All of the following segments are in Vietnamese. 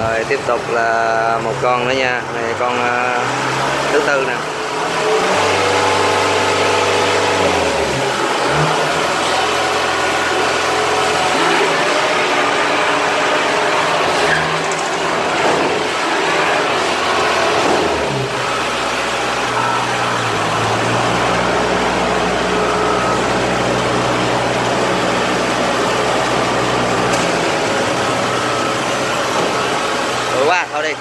Rồi tiếp tục là một con nữa nha, này con thứ tư nè. Thôi đi.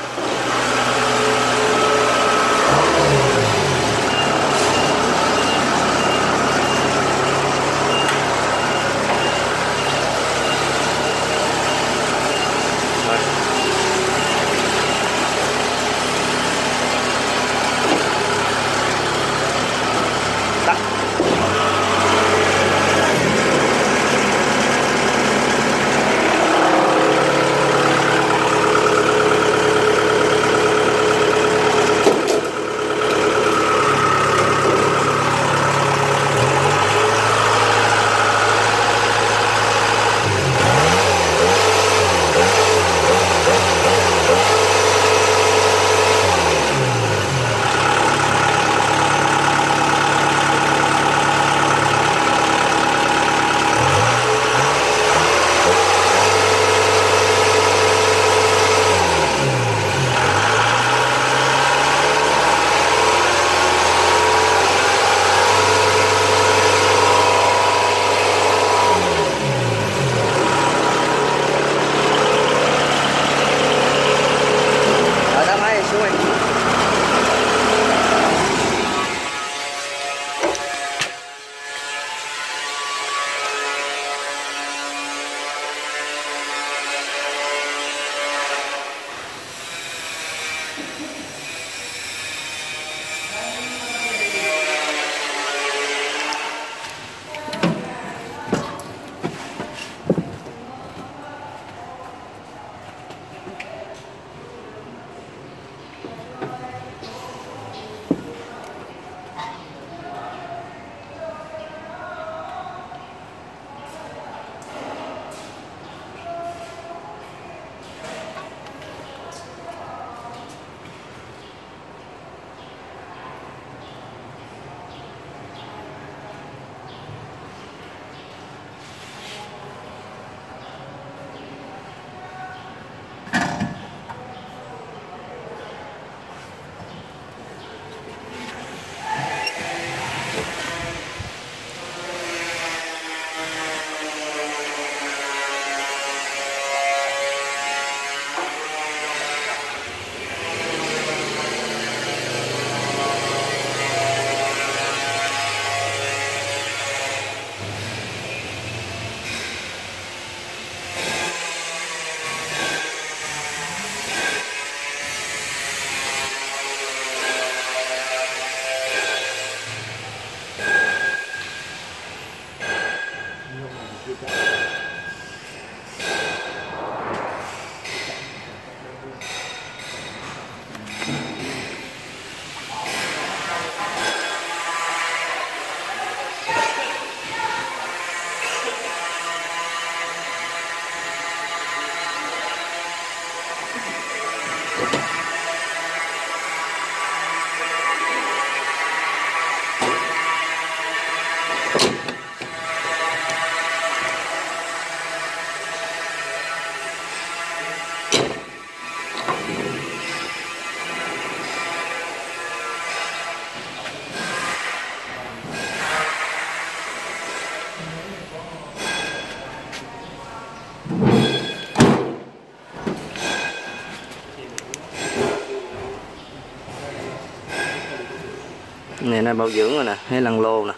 Này nó bảo dưỡng rồi nè, hay lăn lô nè.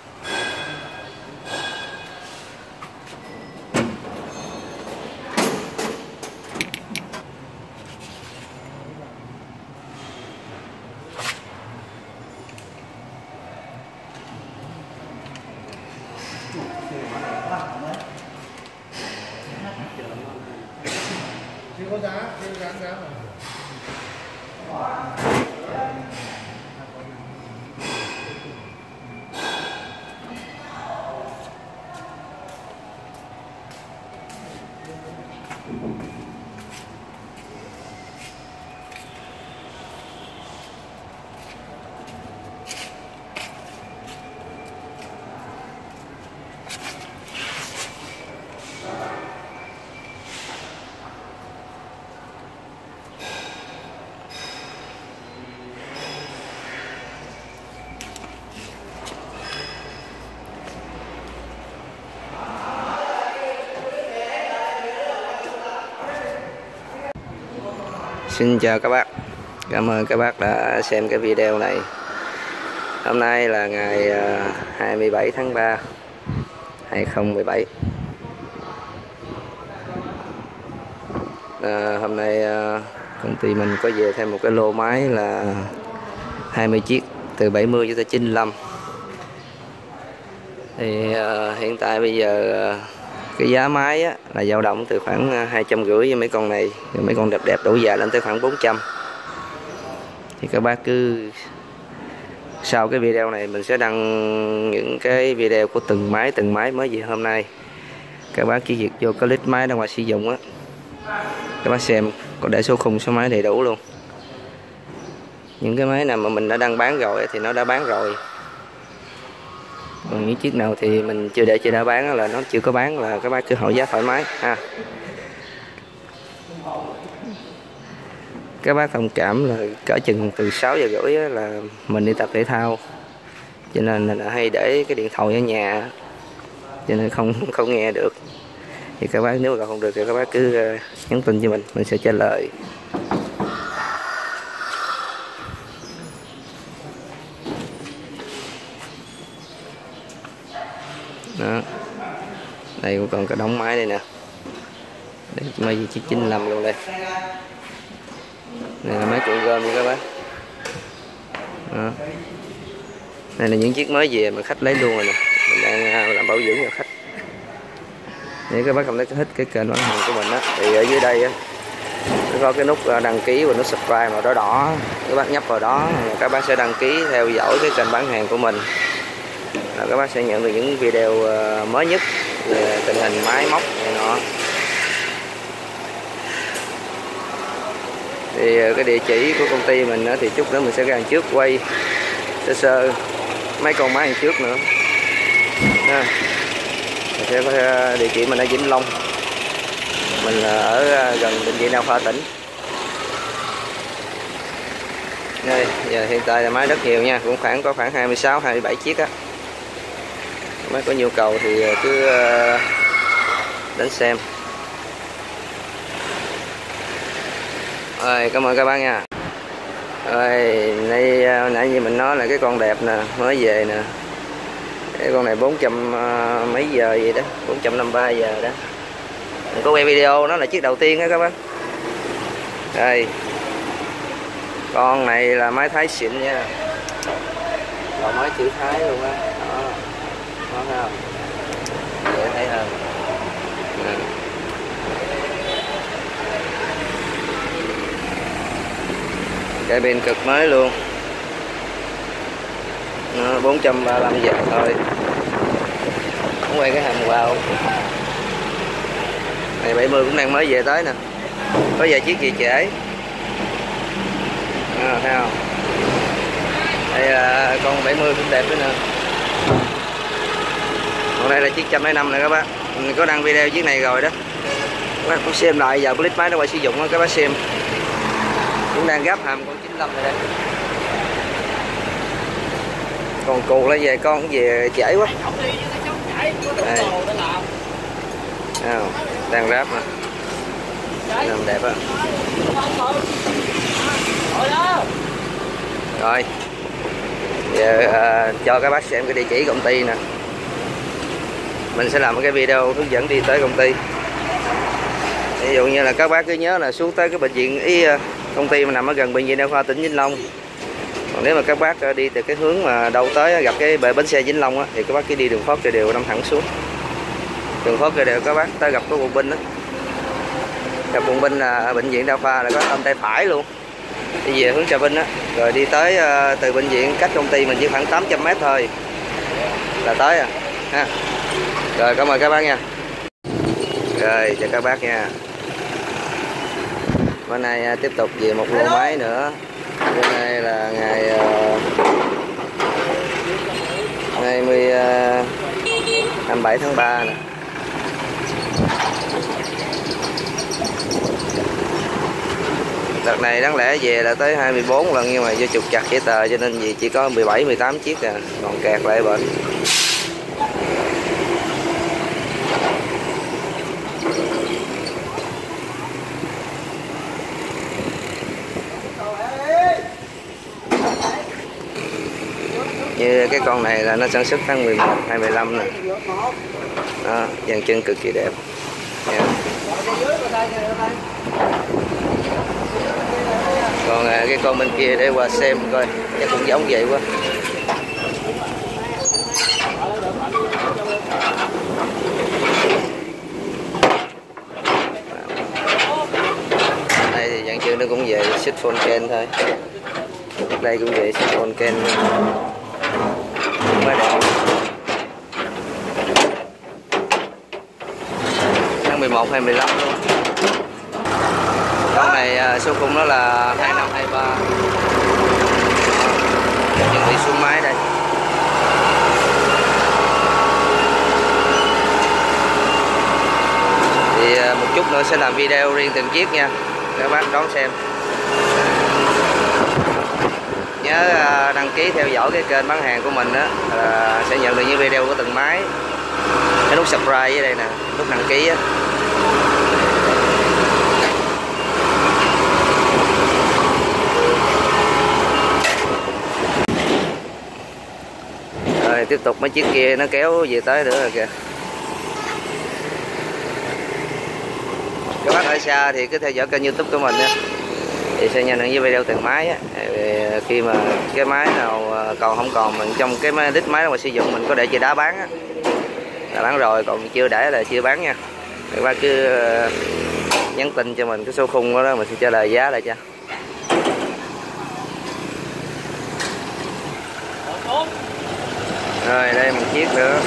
Xin chào các bác, cảm ơn các bác đã xem cái video này. Hôm nay là ngày 27 tháng 3 2017. Hôm nay công ty mình có về thêm một cái lô máy là 20 chiếc từ 70 cho tới 95. Thì hiện tại bây giờ cái giá máy á, là dao động từ khoảng 250 với mấy con này, rồi mấy con đẹp đẹp đủ già lên tới khoảng 400. Thì các bác cứ sau cái video này mình sẽ đăng những cái video của từng máy mới về hôm nay. Các bác chỉ việc vô cái list máy đang ngoài sử dụng á, các bác xem có để số khung số máy đầy đủ luôn. Những cái máy nào mà mình đã đăng bán rồi thì nó đã bán rồi, còn những chiếc nào thì mình chưa để chưa đã bán là nó chưa có bán, là các bác cứ hỏi giá thoải mái ha. Các bác thông cảm là cỡ chừng từ 6 giờ rưỡi là mình đi tập thể thao, cho nên là hay để cái điện thoại ở nhà, cho nên không nghe được. Thì các bác nếu mà không được thì các bác cứ nhắn tin cho mình sẽ trả lời. Đó. Đây cũng còn cái đống máy đây nè, đây máy gì chiếc 95 luôn đây. Này là máy cuộn gom nha các bác. Đó. Này là những chiếc mới về mà khách lấy luôn rồi nè, mình đang làm bảo dưỡng cho khách. Nếu các bác cảm thấy thích cái kênh bán hàng của mình á, thì ở dưới đây á, nó có cái nút đăng ký và nút subscribe màu đỏ đỏ. Các bác nhấp vào đó, các bác sẽ đăng ký theo dõi cái kênh bán hàng của mình. Là các bác sẽ nhận được những video mới nhất về tình hình máy móc này nọ. Thì cái địa chỉ của công ty mình thì chút nữa mình sẽ ra đằng trước quay sơ sơ mấy con máy đằng trước nữa. Ha. Mình sẽ có địa chỉ mình ở Vĩnh Long, mình ở gần bệnh viện Đa khoa Tỉnh. Đây, giờ hiện tại là máy rất nhiều nha, cũng có khoảng 26 27 chiếc á. Mấy có nhu cầu thì cứ đến xem. Rồi, cảm ơn các bác nha. Rồi, nãy như mình nói là cái con đẹp nè, mới về nè. Cái con này 400 mấy giờ vậy đó, 453 giờ đó. Mình có quay video nó là chiếc đầu tiên đó các bác. Đây. Con này là máy Thái xịn nha. Còn máy chữ Thái luôn á. Ngon không? Để thấy hơn. Cái bên cực mới luôn. Nó 435 giờ thôi. Không quay cái hàng vào. Này 70 cũng đang mới về tới nè. Có vài chiếc về trễ. À, thấy không? Đây là con 70 cũng đẹp nữa nè. Còn đây là chiếc 105 này các bác. Mình có đăng video chiếc này rồi đó. Các bác cũng xem lại vào clip máy nó ngoài sử dụng đó các bác xem. Cũng đang gấp hàm con 95 này đây. Còn cụ là về con về trễ quá. Đây. Đang ráp nè. Làm đẹp á. Rồi. Giờ cho các bác xem cái địa chỉ công ty nè. Mình sẽ làm một cái video hướng dẫn đi tới công ty. Ví dụ như là các bác cứ nhớ là xuống tới cái bệnh viện công ty mình nằm ở gần bệnh viện Đa khoa tỉnh Vĩnh Long. Còn nếu mà các bác đi từ cái hướng mà đâu tới gặp cái bến xe Vĩnh Long á, thì các bác cứ đi đường Phó Cây Đèo năm thẳng xuống. Đường Phó Cây Đèo các bác tới gặp cái bộ binh đó. Gặp bộ binh là bệnh viện Đa khoa là có tâm tay phải luôn. Đi về hướng Trà Vinh á, rồi đi tới từ bệnh viện cách công ty mình chỉ khoảng 800 m thôi là tới à. Ha. Rồi cảm ơn các bác nha. Rồi chào các bác nha. Bữa nay tiếp tục về một lô máy nữa. Hôm nay là ngày 27 tháng 3 nè. Đợt này đáng lẽ về là tới 24 lần nhưng mà do trục chặt giấy tờ cho nên vì chỉ có 17 18 chiếc nè, còn kẹt lại bệnh. Như cái con này là nó sản xuất tháng 11, 2015 nè. Đó, dàn chân cực kỳ đẹp. Yeah. Còn cái con bên kia để qua xem coi, chắc cũng giống vậy quá. Đây thì dàn chân nó cũng về xích phôn ken thôi. Đây cũng vậy, xích phôn ken mới đẹp. Tháng 11, 2015 luôn. Con này số khung nó là 2523. Chuẩn bị xuống máy đây. Thì một chút nữa sẽ làm video riêng từng chiếc nha. Các bác đón xem. Nhớ đăng ký theo dõi cái kênh bán hàng của mình đó, sẽ nhận được những video của từng máy. Cái nút subscribe ở đây nè, nút đăng ký á. Rồi tiếp tục mấy chiếc kia nó kéo về tới nữa rồi kìa. Các bác ở xa thì cứ theo dõi kênh YouTube của mình nha, thì sẽ nhận được những video từng máy á. Khi mà cái máy nào còn không còn mình trong cái list máy mà sử dụng, mình có để chữ đá bán á, là bán rồi, còn chưa để là chưa bán nha. Các bác cứ nhắn tin cho mình cái số khung đó, mình sẽ trả lời giá lại cho. Rồi đây một chiếc nữa.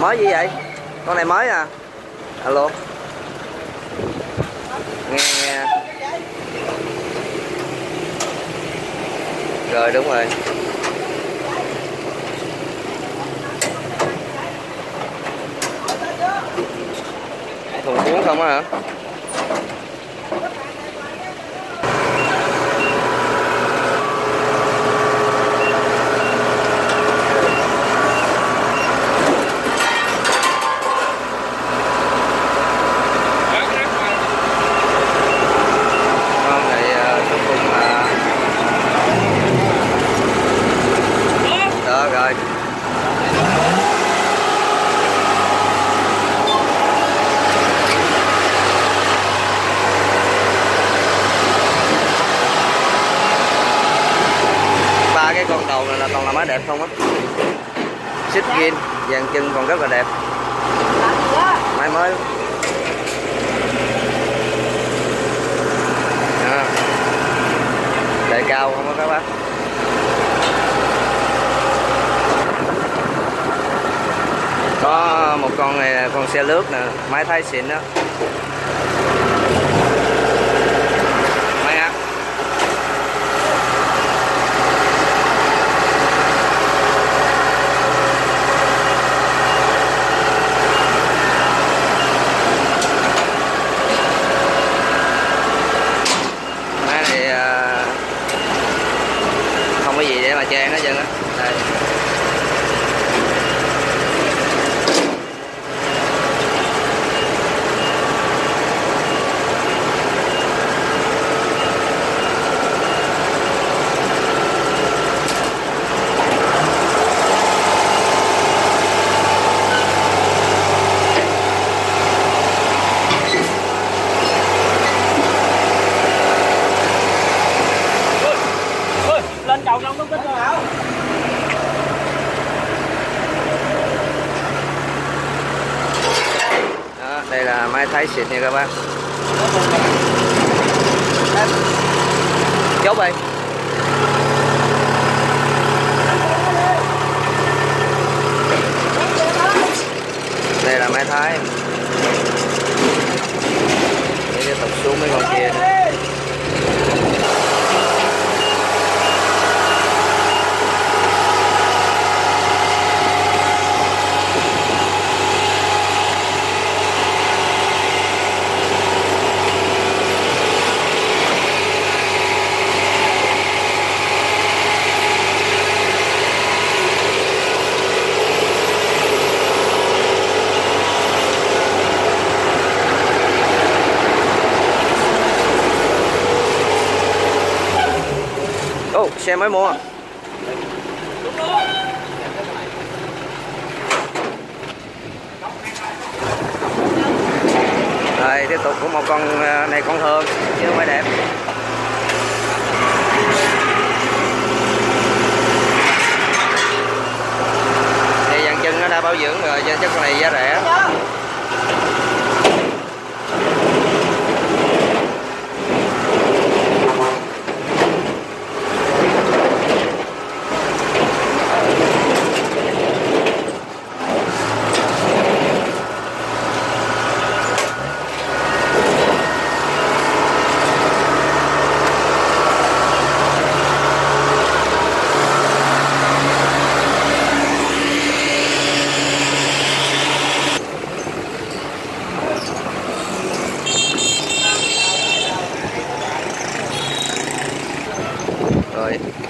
Mới gì vậy? Con này mới à? Alo. Nghe. Rồi đúng rồi. Thùng cuốn không á hả? Đẹp không á, xích gin vàng chân còn rất là đẹp, máy mới à. Đại cao không á các bác. Có một con này là con xe lướt nè, máy thái xịn đó, trang đó chân á. Đây. Lên cầu trong tính không? Đó, đây là máy thái xịn nha các bác. Chốt vậy. Đây là máy thái. Để tiếp tục xuống mấy con kia nữa. xe mới mua. Rồi tiếp tục của một con này, con thường chứ không phải đẹp. Thì dàn chân nó đã bảo dưỡng rồi cho chắc con này giá rẻ.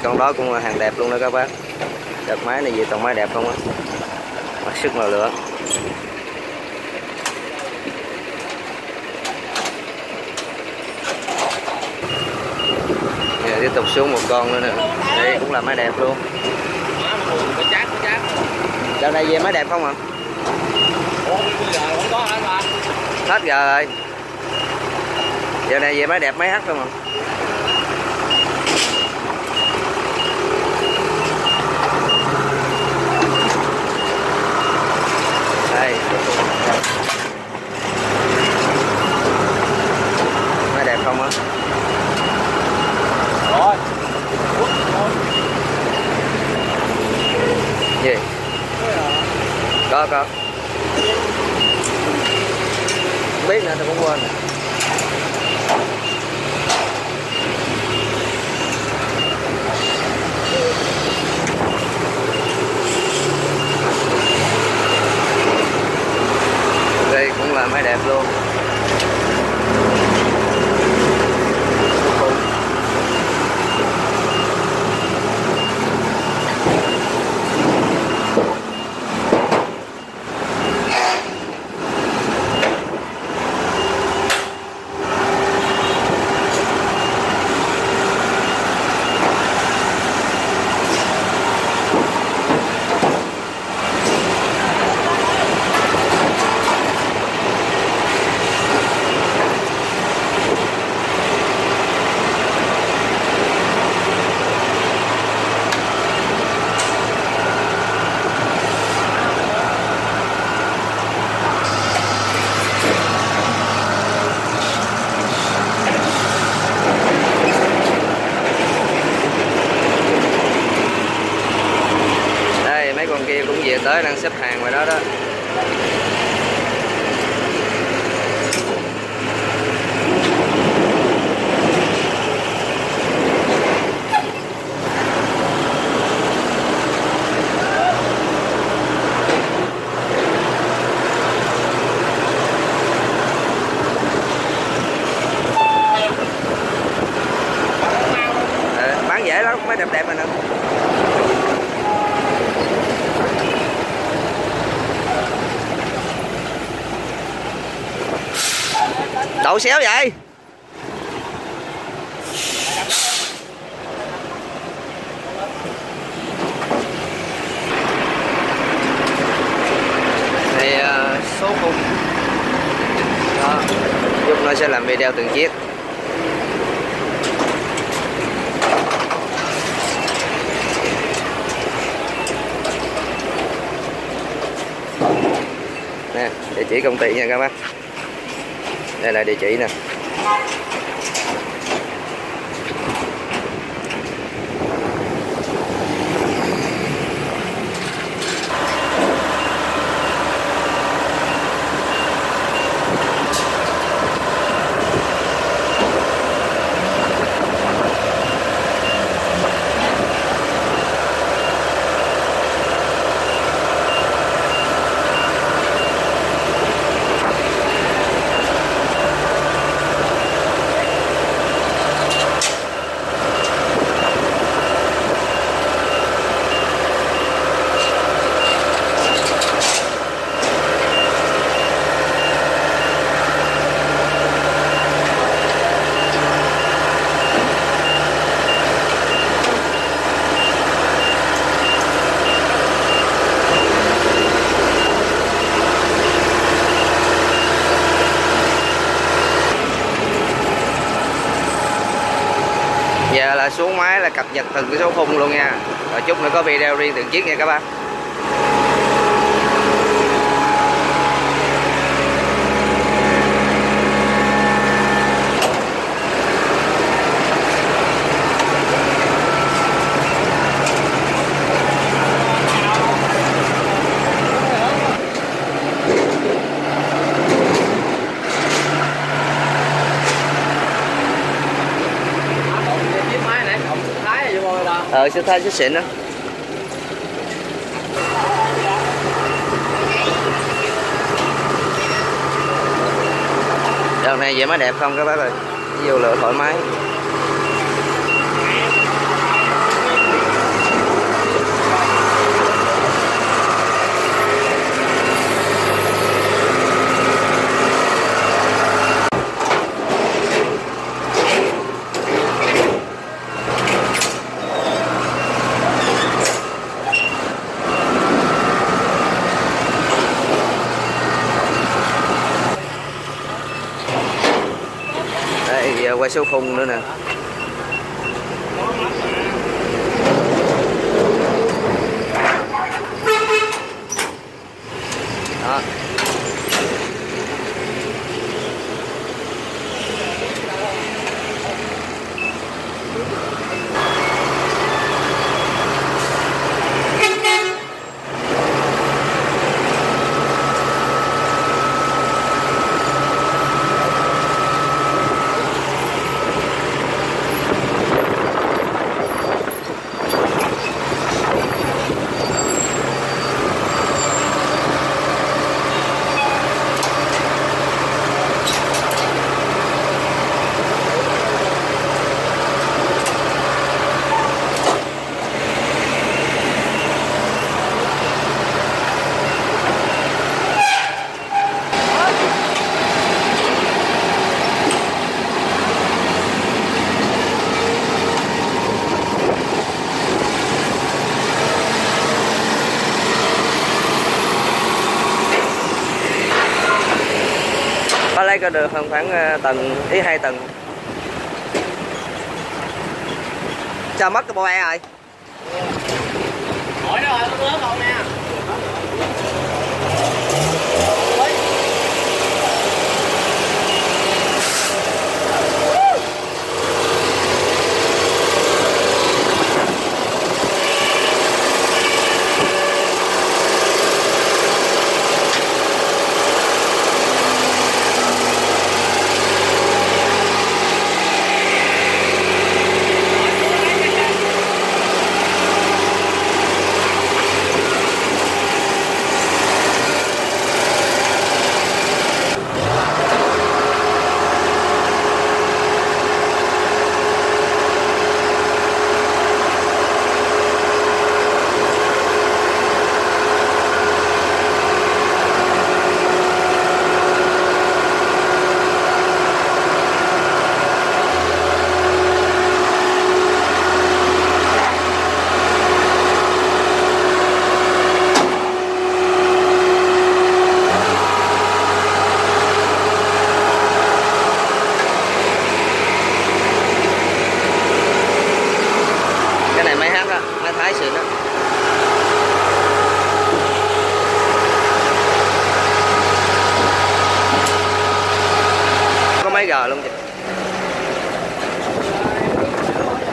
Con đó cũng là hàng đẹp luôn đó các bác. Đợt máy này về toàn máy đẹp không á, mặc sức mà lựa. Giờ tiếp tục xuống một con nữa nè, đây cũng là máy đẹp luôn. Đợt này về máy đẹp không ạ? Hết giờ rồi. Giờ này về máy đẹp máy hát không ạ? Máy đẹp không á? Rồi. Gì? Có không biết nữa tôi cũng quên. Đây cũng là máy đẹp luôn. Tới đang xếp hàng ngoài đó đó. Bán dễ lắm, mấy đẹp đẹp này nè. Đậu xéo vậy. Thì số khung đó, Dung nó sẽ làm video từng chiếc. Nè, địa chỉ công ty nha các bác. Đây là địa chỉ nè. giờ là xuống máy là cập nhật từng cái số khung luôn nha, rồi chút nữa có video riêng từng chiếc nha các bạn. Sẽ thay xích xịn đó. Đợt này vậy mới đẹp không các bác ơi, vô lựa thoải mái. Quay số khung nữa nè. Đó. Có được hơn khoảng tầng ý 2 tầng. Cho mất cái bộ e rồi. Hỏi nó rồi, nó còn nè.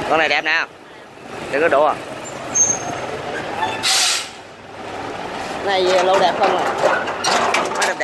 Con này đẹp nè, đừng có đổ à. Này lâu đẹp không à? Máy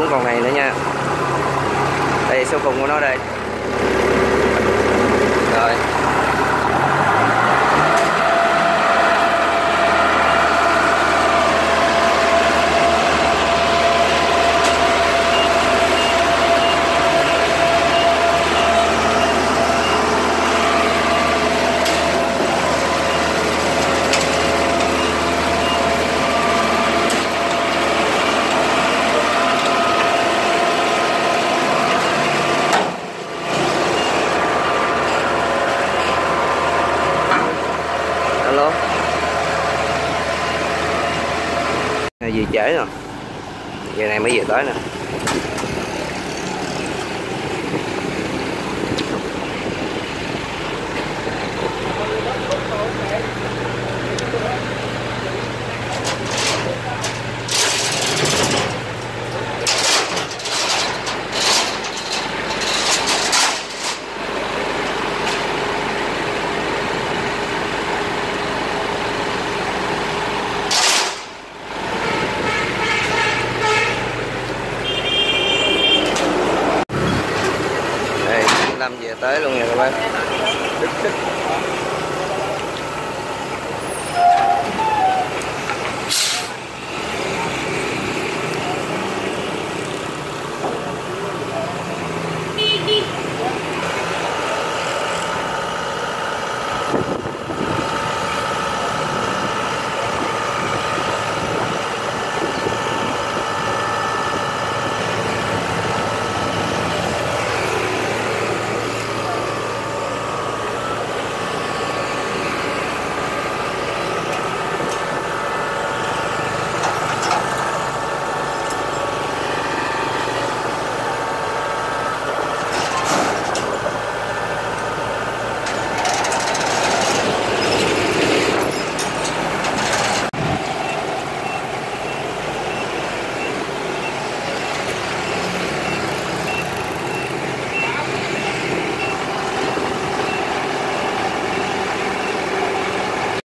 xuống con này nữa nha. Đây số khung của nó đây. Rồi. Vì trễ rồi, giờ này mới về tới nè. Về tới luôn nè các bạn.